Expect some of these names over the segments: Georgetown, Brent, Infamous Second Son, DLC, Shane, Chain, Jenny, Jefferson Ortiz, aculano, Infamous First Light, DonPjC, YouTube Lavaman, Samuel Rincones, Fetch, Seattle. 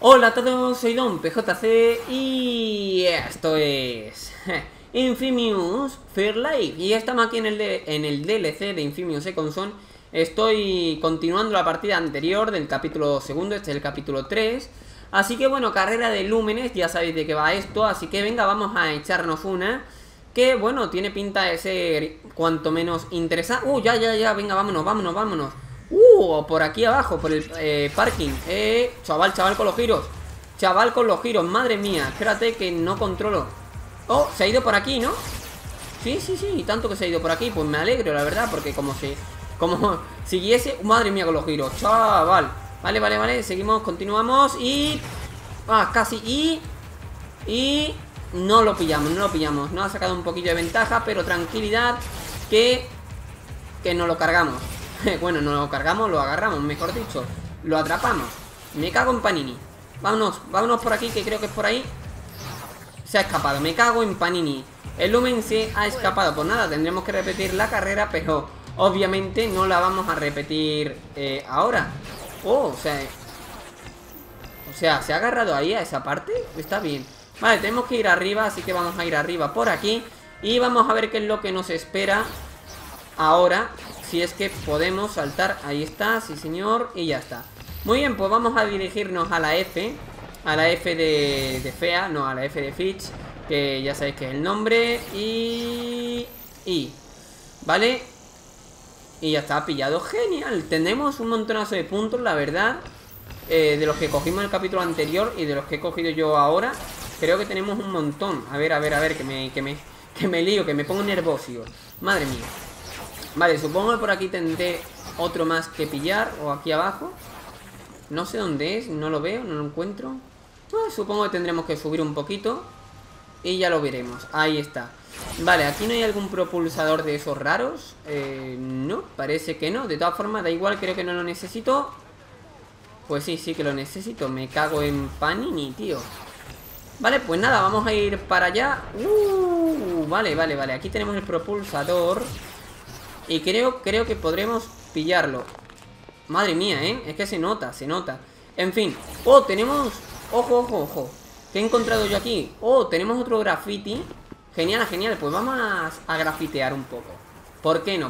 Hola a todos, soy DonPjC y esto es Infamous First Light. Y estamos aquí en el DLC de Infamous Second Son. Estoy continuando la partida anterior del capítulo segundo, este es el capítulo 3. Así que bueno, carrera de lúmenes, ya sabéis de qué va esto. Así que venga, vamos a echarnos una. Que bueno, tiene pinta de ser cuanto menos interesante. Ya, venga, vámonos. Por aquí abajo, por el parking. Chaval con los giros. Madre mía, espérate que no controlo. Oh, se ha ido por aquí, ¿no? Sí, tanto que se ha ido por aquí. Pues me alegro, la verdad, porque como siguiese, madre mía con los giros. Chaval, vale, seguimos, continuamos y... casi, y no lo pillamos, nos ha sacado un poquillo de ventaja, pero tranquilidad que nos lo cargamos. Bueno, no lo cargamos, lo agarramos, mejor dicho. Lo atrapamos. Me cago en Panini. Vámonos por aquí, que creo que es por ahí. Se ha escapado, me cago en Panini. El lumen se ha escapado. Pues nada, tendremos que repetir la carrera, pero obviamente no la vamos a repetir ahora. O sea, ¿se ha agarrado ahí a esa parte? Está bien. Vale, tenemos que ir arriba, así que vamos a ir arriba por aquí. Y vamos a ver qué es lo que nos espera ahora. Si es que podemos saltar, ahí está, sí señor, y ya está. Muy bien, pues vamos a dirigirnos a la F. A la F de Fea, no, a la F de Fetch, que ya sabéis que es el nombre. Y vale. Y ya está, pillado, genial. Tenemos un montonazo de puntos, la verdad, de los que cogimos en el capítulo anterior y de los que he cogido yo ahora. Creo que tenemos un montón. A ver, que me lío, que me pongo nervioso. Madre mía. Vale, supongo que por aquí tendré otro más que pillar, o aquí abajo. No sé dónde es, no lo veo, no lo encuentro. Supongo que tendremos que subir un poquito y ya lo veremos, ahí está. Vale, aquí no hay algún propulsador de esos raros. No, parece que no, de todas formas da igual, creo que no lo necesito. Pues sí que lo necesito, me cago en Panini, tío. Vale, pues nada, vamos a ir para allá. Vale, aquí tenemos el propulsador. Y creo que podremos pillarlo. Madre mía, ¿eh? Es que se nota. En fin. Oh, tenemos... Ojo. ¿Qué he encontrado yo aquí? Oh, tenemos otro graffiti. Genial. Pues vamos a grafitear un poco. ¿Por qué no?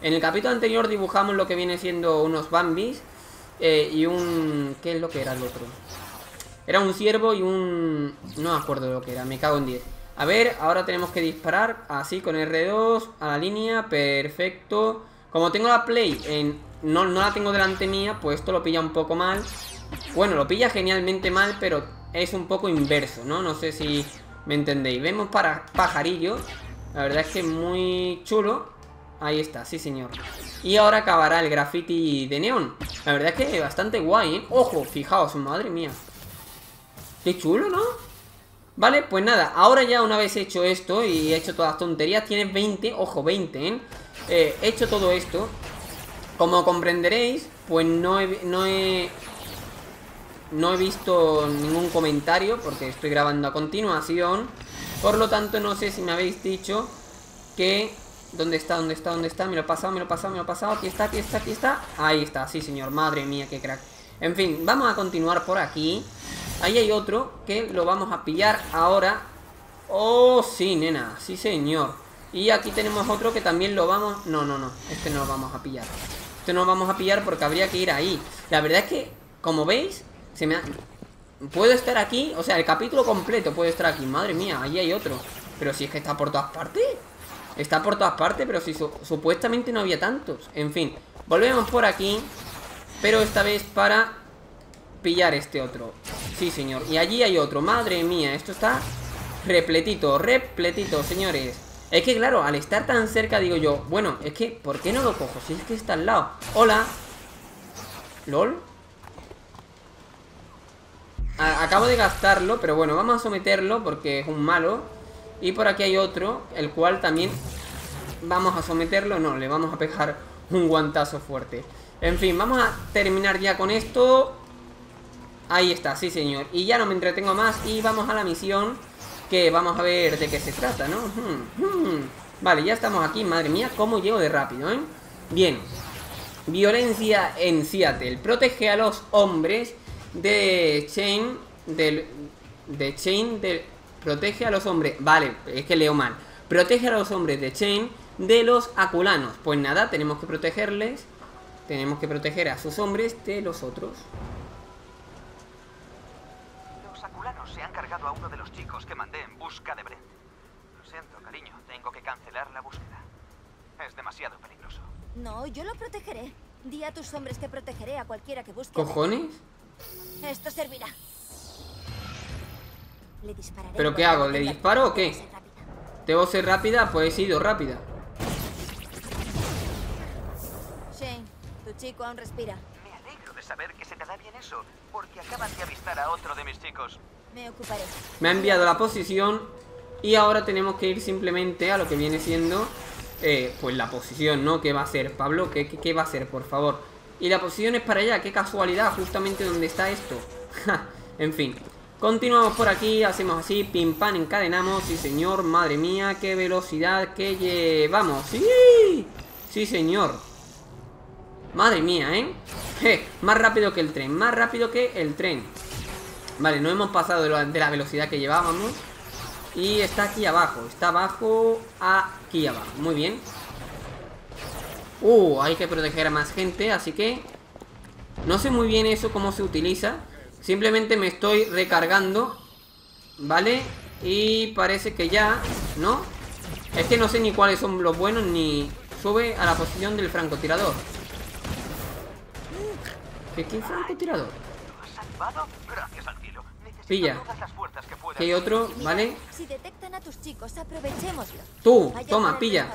En el capítulo anterior dibujamos lo que viene siendo unos bambis. Y un... ¿Qué es lo que era el otro? Era un ciervo y un... No me acuerdo lo que era. Me cago en 10. A ver, ahora tenemos que disparar así con R2 a la línea, perfecto. Como tengo la play, no la tengo delante mía, pues esto lo pilla un poco mal. Bueno, lo pilla genialmente mal, pero es un poco inverso, ¿no? No sé si me entendéis. Vemos para pajarillos, la verdad es que muy chulo. Ahí está, sí señor. Y ahora acabará el graffiti de neón. La verdad es que bastante guay, ¿eh? Ojo, fijaos, madre mía. Qué chulo, ¿no? Vale, pues nada, ahora ya una vez hecho esto y he hecho todas las tonterías, tienes 20, ojo, 20, ¿eh? He hecho todo esto. Como comprenderéis, pues no he visto ningún comentario porque estoy grabando a continuación. Por lo tanto, no sé si me habéis dicho que... ¿Dónde está? Me lo he pasado. Aquí está. Ahí está, sí señor, madre mía, qué crack. En fin, vamos a continuar por aquí. Ahí hay otro que lo vamos a pillar ahora. Oh, sí, nena, sí señor. Y aquí tenemos otro que también lo vamos... No, este no lo vamos a pillar. Porque habría que ir ahí. La verdad es que, como veis, se me ha... Puedo estar aquí, o sea, el capítulo completo puede estar aquí. Madre mía, ahí hay otro. Pero si es que está por todas partes. Pero si supuestamente no había tantos. En fin, volvemos por aquí. Pero esta vez para... pillar este otro, sí señor. Y allí hay otro, madre mía, esto está repletito, señores. Es que claro, al estar tan cerca digo yo, bueno, es que ¿por qué no lo cojo? Si es que está al lado. Hola. ¿Lol? Acabo de gastarlo, pero bueno, vamos a someterlo porque es un malo. Y por aquí hay otro, el cual también vamos a someterlo. No, le vamos a pegar un guantazo fuerte. En fin, vamos a terminar ya con esto. Ahí está, sí señor. Y ya no me entretengo más y vamos a la misión, que vamos a ver de qué se trata, ¿no? Vale, ya estamos aquí. Madre mía, cómo llego de rápido, ¿eh? Bien. Violencia en Seattle. Protege a los hombres de Chain protege a los hombres. Vale, es que leo mal. Protege a los hombres de Chain de los aculanos. Pues nada, tenemos que protegerles. Tenemos que proteger a sus hombres de los otros. Los aculanos se han cargado a uno de los chicos que mandé en busca de Brent. Lo siento, cariño, tengo que cancelar la búsqueda. Es demasiado peligroso. No, yo lo protegeré. Di a tus hombres que protegeré a cualquiera que busque. ¿Cojones? Esto servirá. Le dispararé. ¿Pero qué hago? ¿Le disparo o qué? ¿Debo ser rápida? Pues he sido rápida. Shane, tu chico aún respira. Me alegro de saber que se te da bien eso, porque acaban de avistar a otro de mis chicos. Me ocuparé. Me ha enviado la posición y ahora tenemos que ir simplemente a lo que viene siendo pues la posición, ¿no? ¿Qué va a ser, Pablo? ¿Qué va a ser, por favor? Y la posición es para allá, qué casualidad, justamente donde está esto. En fin. Continuamos por aquí, hacemos así, pim pam, encadenamos, sí señor, madre mía, qué velocidad que llevamos, sí, sí señor, madre mía, más rápido que el tren, vale, no hemos pasado de la velocidad que llevábamos y está aquí abajo, aquí abajo, muy bien. Hay que proteger a más gente, así que no sé muy bien eso cómo se utiliza. Simplemente me estoy recargando, ¿vale? Y parece que ya, ¿no? Es que no sé ni cuáles son los buenos ni... Sube a la posición del francotirador. ¿Qué francotirador? Pilla. Que hay otro, ¿vale? Tú, toma, pilla.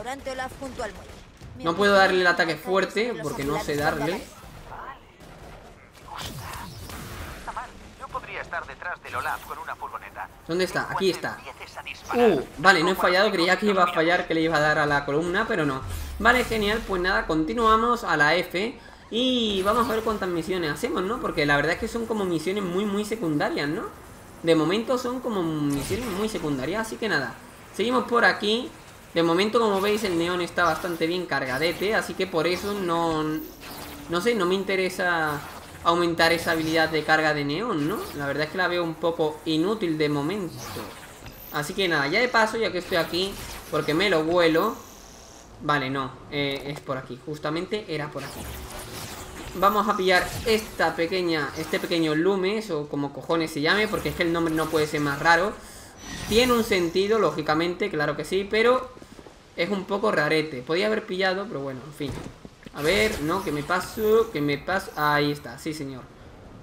No puedo darle el ataque fuerte porque no sé darle. Estar detrás del Olaf con una furgoneta. ¿Dónde está? Aquí está. Vale, no he fallado, creía que iba a fallar, que le iba a dar a la columna, pero no. Vale, genial, pues nada, continuamos a la F y vamos a ver cuántas misiones hacemos, ¿no? Porque la verdad es que son como misiones muy secundarias, ¿no? De momento son como misiones muy secundarias, así que nada. Seguimos por aquí. De momento, como veis, el neón está bastante bien cargadete, así que por eso no sé, no me interesa aumentar esa habilidad de carga de neón, ¿no? La verdad es que la veo un poco inútil de momento. Así que nada, ya de paso, ya que estoy aquí, porque me lo vuelo. Vale, no, es por aquí, justamente era por aquí. Vamos a pillar esta pequeña, este pequeño Lumes, o como cojones se llame, porque es que el nombre no puede ser más raro. Tiene un sentido, lógicamente, claro que sí, pero es un poco rarete. Podía haber pillado, pero bueno, en fin. A ver, no, que me paso, ahí está, sí señor.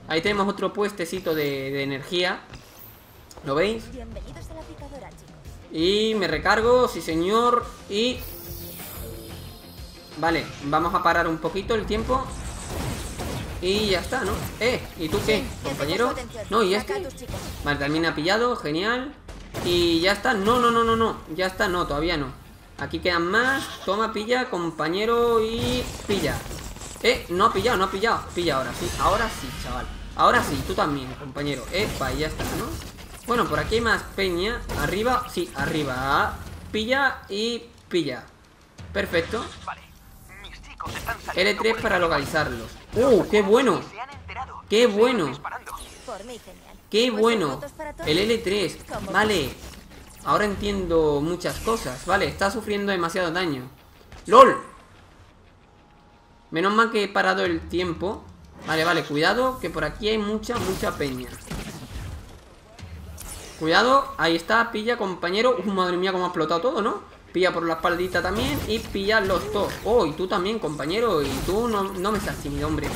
Ahí tenemos otro puestecito de energía. ¿Lo veis? Bienvenidos a la picadora, chicos. Y me recargo, sí señor. Y... Vale, vamos a parar un poquito el tiempo. Y ya está, ¿no? ¿Y tú qué, compañero? No, y este. Vale, también ha pillado, genial. Y ya está, no, ya está, no, todavía no. Aquí quedan más. Toma, pilla, compañero. Y pilla. No ha pillado. Pilla ahora, sí. Ahora sí, chaval. Ahora sí, tú también, compañero. Epa, y ya está, ¿no? Bueno, por aquí hay más peña. Arriba, sí, arriba. Pilla y pilla. Perfecto. L3 para localizarlos. ¡Qué bueno! ¡Qué bueno! ¡Qué bueno! El L3. Vale. Ahora entiendo muchas cosas. Vale, está sufriendo demasiado daño. ¡LOL! Menos mal que he parado el tiempo. Vale, vale, cuidado, que por aquí hay mucha peña. Cuidado, ahí está, pilla, compañero. Madre mía, cómo ha explotado todo, ¿no? Pilla por la espaldita también y pilla los dos. Y tú también, compañero. Y tú no me seas tímido, hombre.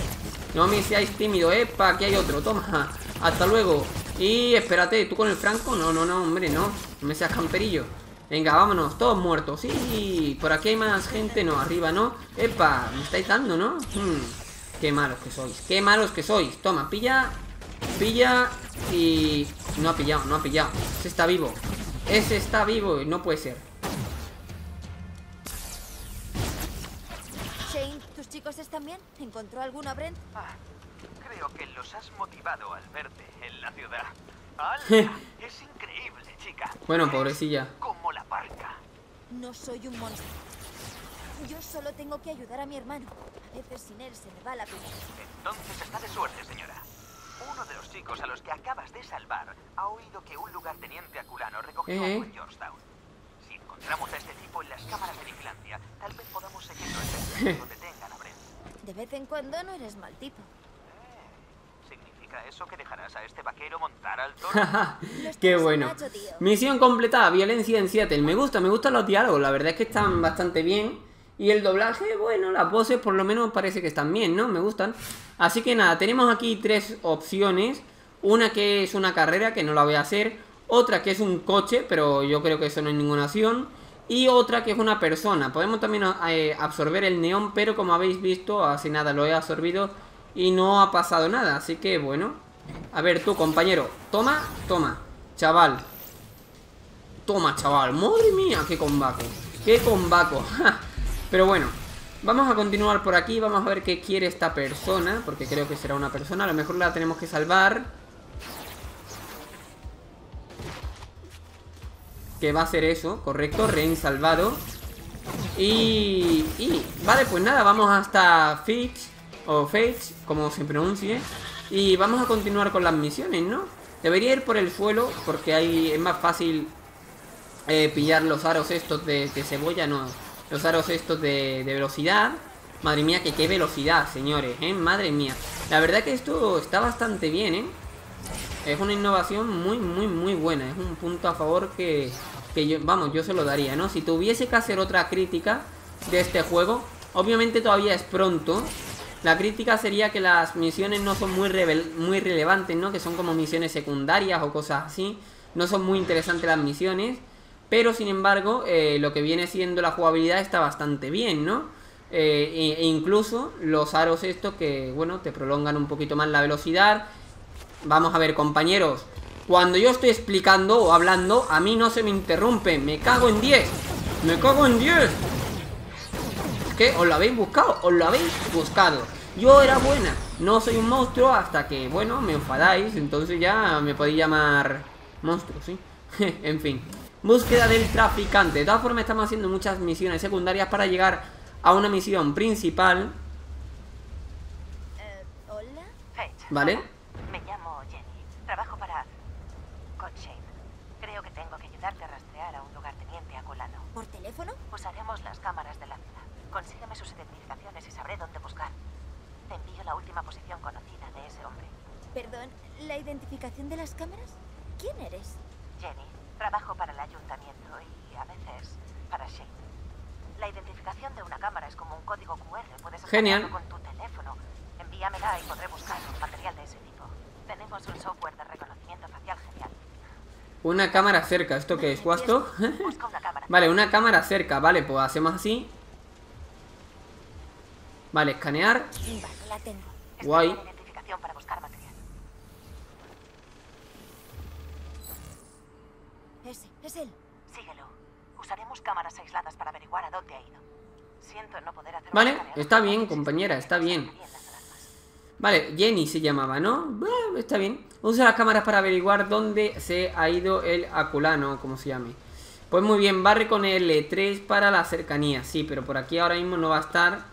No me seáis tímido, epa, aquí hay otro. Toma, hasta luego. Y espérate, ¿tú con el franco? No, hombre, no. No me seas camperillo. Venga, vámonos, todos muertos. Sí, por aquí hay más gente. No, arriba no. Epa, me estáis dando, ¿no? Qué malos que sois. Toma, pilla. Pilla. Y... No ha pillado. Ese está vivo. No puede ser. Shane, ¿tus chicos están bien? ¿Encontró alguno, Brent? Creo que los has motivado al verte en la ciudad. Es increíble, chica. Bueno, pobrecilla. Como la parca. No soy un monstruo. Yo solo tengo que ayudar a mi hermano. A veces sin él se me va la vida. Entonces está de suerte, señora. Uno de los chicos a los que acabas de salvar ha oído que un lugarteniente aculano recogió algo en Georgetown. Si encontramos a este tipo en las cámaras de vigilancia, tal vez podamos seguirlo en donde tengan a Brent. De vez en cuando no eres mal tipo. ¿Significa eso que dejarás a este vaquero montar al toro? Qué bueno. Misión completada, violencia en Seattle. Me gustan los diálogos, la verdad es que están bastante bien. Y el doblaje, bueno, las voces por lo menos parece que están bien, ¿no? Me gustan. Así que nada, tenemos aquí tres opciones. Una que es una carrera, que no la voy a hacer. Otra que es un coche, pero yo creo que eso no es ninguna opción. Y otra que es una persona. Podemos también absorber el neón, pero como habéis visto, hace nada lo he absorbido y no ha pasado nada. Así que, bueno. A ver, tú, compañero. Toma, toma. Chaval. Toma, chaval. Madre mía, qué combaco. Qué combaco. ¡Ja! Pero bueno, vamos a continuar por aquí. Vamos a ver qué quiere esta persona, porque creo que será una persona. A lo mejor la tenemos que salvar. Que va a ser eso, correcto. Rehén salvado. Y vale, pues nada, vamos hasta Fetch, o Fetch, como se pronuncie. Y vamos a continuar con las misiones, ¿no? Debería ir por el suelo, porque ahí es más fácil pillar los aros estos de cebolla, ¿no? Los aros estos de velocidad. Madre mía, que qué velocidad, señores, ¿eh? Madre mía. La verdad que esto está bastante bien, ¿eh? Es una innovación muy, muy, muy buena. Es un punto a favor que yo, vamos, yo se lo daría, ¿no? Si tuviese que hacer otra crítica de este juego, obviamente todavía es pronto. La crítica sería que las misiones no son muy relevantes, ¿no? Que son como misiones secundarias o cosas así. No son muy interesantes las misiones. Pero sin embargo, lo que viene siendo la jugabilidad está bastante bien, ¿no? E incluso los aros estos que, bueno, te prolongan un poquito más la velocidad. Vamos a ver, compañeros. Cuando yo estoy explicando o hablando, a mí no se me interrumpe. ¡Me cago en 10! ¡Me cago en 10! ¿Qué? ¿Os lo habéis buscado? ¿Os lo habéis buscado? Yo era buena. No soy un monstruo hasta que, bueno, me enfadáis. Entonces ya me podéis llamar monstruo, ¿sí? En fin. Búsqueda del traficante. De todas formas estamos haciendo muchas misiones secundarias para llegar a una misión principal. Hola. ¿Vale? Me llamo Jenny. Trabajo con Shane. Creo que tengo que ayudarte a rastrear a un lugarteniente aculano. ¿Por teléfono? Usaremos las cámaras de la ciudad. Consígueme sus identificaciones y sabré dónde buscar. Te envío la última posición conocida de ese hombre. Perdón, ¿la identificación de las cámaras? ¿Quién eres? Jenny. Trabajo para el ayuntamiento y a veces para Shane. La identificación de una cámara es como un código QR. Puedes escanearlo con tu teléfono. Envíamela y podré buscar un material de ese tipo. Tenemos un software de reconocimiento facial genial. Una cámara cerca. ¿Esto qué es? ¿Guasto? Busca una cámara. Vale, una cámara cerca. Vale, pues hacemos así. Vale, escanear. Vale, la tengo. Guay. Escaneo la identificación para buscar material. Es él. Síguelo. Usaremos cámaras aisladas para averiguar a dónde ha ido. Siento no poder hacer. Vale, está bien, compañera, está bien. Vale, Jenny se llamaba, ¿no? Bueno, está bien. Usa las cámaras para averiguar dónde se ha ido el aculano, como se llame. Pues muy bien, barre con L3 para la cercanía. Sí, pero por aquí ahora mismo no va a estar.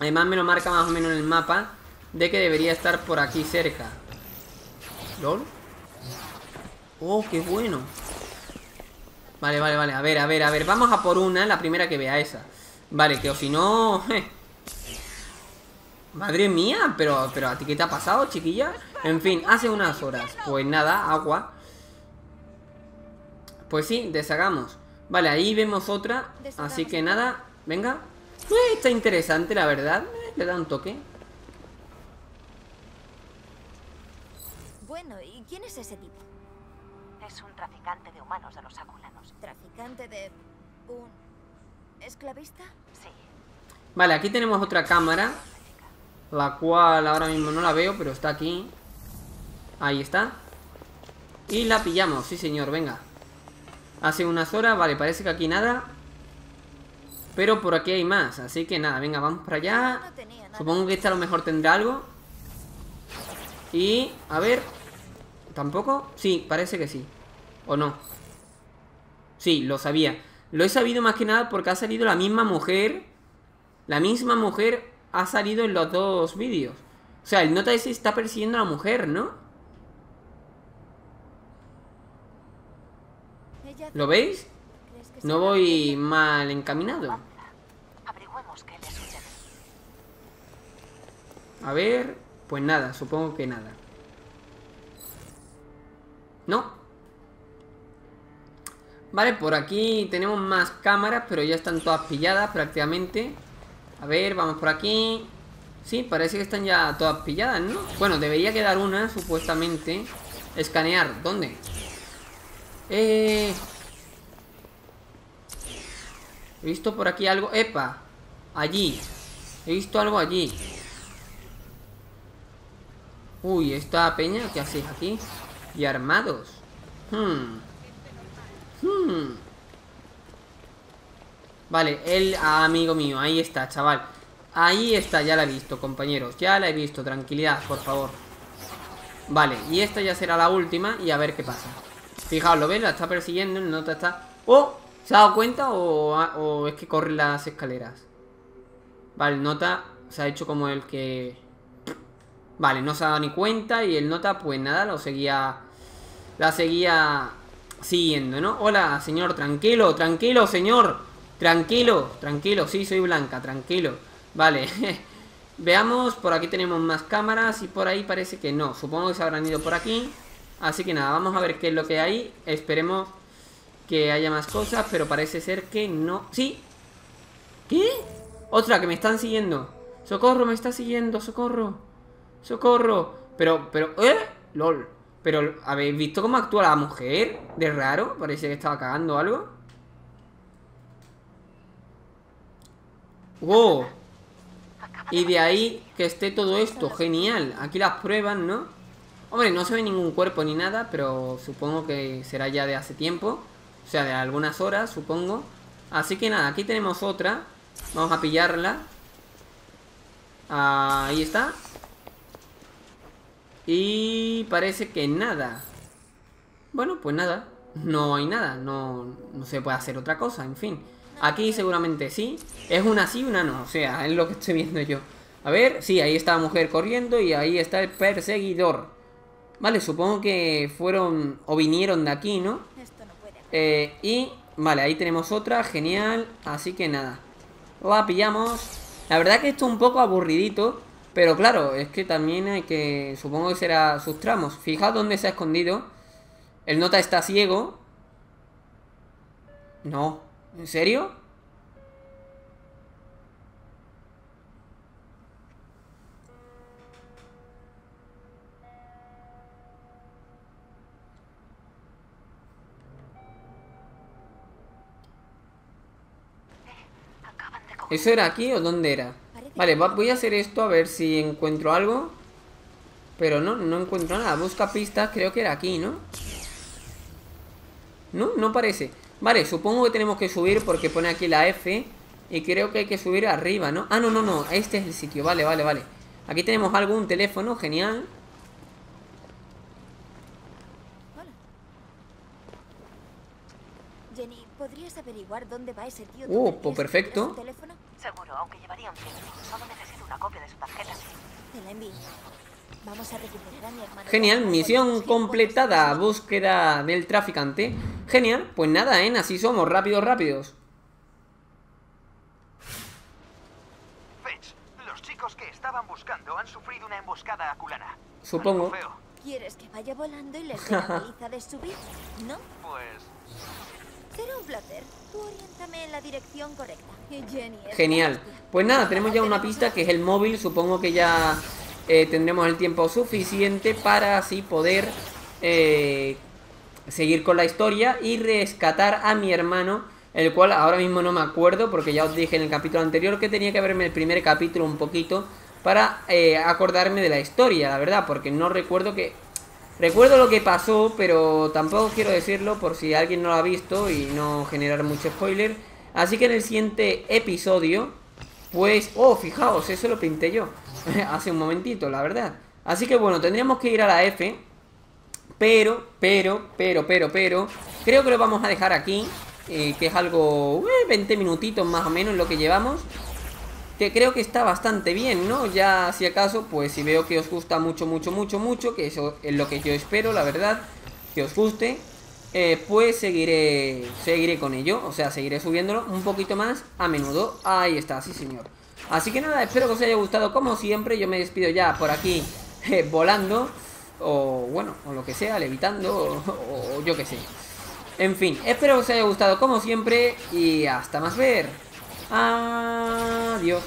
Además me lo marca más o menos en el mapa de que debería estar por aquí cerca. ¿Lol? Oh, qué bueno. Vale, vale, vale, a ver, vamos a por una, la primera que vea esa. Vale, que o si no... Madre mía, pero ¿a ti qué te ha pasado, chiquilla? En fin, hace unas horas. Pues nada, agua. Pues sí, deshagamos. Vale, ahí vemos otra, así que nada, venga. Está interesante, la verdad, le da un toque. Bueno, ¿y quién es ese tipo? Es un traficante de humanos de los aculanos. ¿Traficante de un esclavista? Sí. Vale, aquí tenemos otra cámara, la cual ahora mismo no la veo, pero está aquí. Ahí está. Y la pillamos, sí señor, venga. Hace unas horas, vale, parece que aquí nada. Pero por aquí hay más, así que nada, venga, vamos para allá. Supongo que esta a lo mejor tendrá algo. Y, a ver... ¿Tampoco? Sí, parece que sí. ¿O no? Sí, lo sabía. Lo he sabido más que nada porque ha salido la misma mujer. La misma mujer ha salido en los dos vídeos. O sea, el nota ese está persiguiendo a la mujer, ¿no? ¿Lo veis? No voy mal encaminado. A ver... Pues nada, supongo que nada. No. Vale, por aquí tenemos más cámaras, pero ya están todas pilladas prácticamente. A ver, vamos por aquí. Sí, parece que están ya todas pilladas, ¿no? Bueno, debería quedar una, supuestamente. Escanear, ¿dónde? He visto por aquí algo. ¡Epa! Allí. He visto algo allí. Uy, esta peña, ¿qué hacéis aquí? Y armados. Vale, el amigo mío, ahí está, chaval. Ahí está, ya la he visto, compañeros. Ya la he visto, tranquilidad, por favor. Vale, y esta ya será la última. Y a ver qué pasa. Fijaos, ¿lo ves? La está persiguiendo, el nota está... ¡Oh! ¿Se ha dado cuenta o es que corre las escaleras? Vale, el nota se ha hecho como el que... Vale, no se ha dado ni cuenta y el nota, pues nada, lo seguía... La seguía siguiendo, ¿no? Hola, señor, tranquilo, tranquilo, señor. Tranquilo, tranquilo, sí, soy blanca, tranquilo. Vale, veamos, por aquí tenemos más cámaras y por ahí parece que no. Supongo que se habrán ido por aquí. Así que nada, vamos a ver qué es lo que hay. Esperemos que haya más cosas, pero parece ser que no... ¡Sí! ¿Qué? Otra, que me están siguiendo. ¡Socorro, me está siguiendo, socorro! ¡Socorro! Pero... ¡Lol! Pero, ¿habéis visto cómo actúa la mujer? De raro, parece que estaba cagando algo. ¡Wow! Y de ahí que esté todo esto, genial. Aquí las pruebas, ¿no? Hombre, no se ve ningún cuerpo ni nada, pero supongo que será ya de hace tiempo. O sea, de algunas horas, supongo. Así que nada, aquí tenemos otra. Vamos a pillarla. Ahí está. Y parece que nada. Bueno, pues nada. No hay nada, no se puede hacer otra cosa, en fin. Aquí seguramente sí. Es una sí, una no, o sea, es lo que estoy viendo yo. A ver, sí, ahí está la mujer corriendo y ahí está el perseguidor. Vale, supongo que fueron o vinieron de aquí, ¿no? Y, vale, ahí tenemos otra, genial. Así que nada, la pillamos. La verdad que esto es un poco aburridito, pero claro, es que también hay que... Supongo que será sus tramos. Fijaos dónde se ha escondido. El nota está ciego. No. ¿En serio? ¿Eso era aquí o dónde era? Vale, voy a hacer esto a ver si encuentro algo. Pero no encuentro nada. Busca pistas, creo que era aquí, ¿no? No parece. Vale, supongo que tenemos que subir porque pone aquí la F. Y creo que hay que subir arriba, ¿no? Ah, no, este es el sitio, vale. Aquí tenemos algo, un teléfono, genial. Hola. Jenny, ¿podrías averiguar dónde va ese tío? Pues perfecto. Seguro, aunque llevaría un filtro. Solo necesito una copia de su tarjeta. Te la envío. Vamos a recuperar a mi hermano. Genial, misión completada. Búsqueda del traficante. Genial, pues nada, así somos, rápidos. Fetch, los chicos que estaban buscando han sufrido una emboscada aculana. Supongo. ¿Quieres que vaya volando y les dé la paliza de su vida? ¿No? Pues... Será un placer. Tú oriéntame en la dirección correcta. Jenny, genial. Pues nada, tenemos ya una pista que es el móvil. Supongo que ya tendremos el tiempo suficiente para así poder seguir con la historia y rescatar a mi hermano, el cual ahora mismo no me acuerdo, porque ya os dije en el capítulo anterior que tenía que verme el primer capítulo un poquito para acordarme de la historia, la verdad, porque no recuerdo que... Recuerdo lo que pasó, pero tampoco quiero decirlo por si alguien no lo ha visto y no generar mucho spoiler. Así que en el siguiente episodio, pues... Oh, fijaos, eso lo pinté yo hace un momentito, la verdad. Así que bueno, tendríamos que ir a la F. Pero... Creo que lo vamos a dejar aquí, que es algo... 20 minutitos más o menos lo que llevamos. que creo que está bastante bien, ¿no? Ya si acaso, pues si veo que os gusta mucho, que eso es lo que yo espero, la verdad, que os guste, pues seguiré con ello, o sea, seguiré subiéndolo un poquito más a menudo. Ahí está, sí señor. Así que nada, espero que os haya gustado, como siempre, yo me despido ya por aquí, volando, o bueno, o lo que sea, levitando, o yo que sé. En fin, espero que os haya gustado como siempre y hasta más ver. Adiós.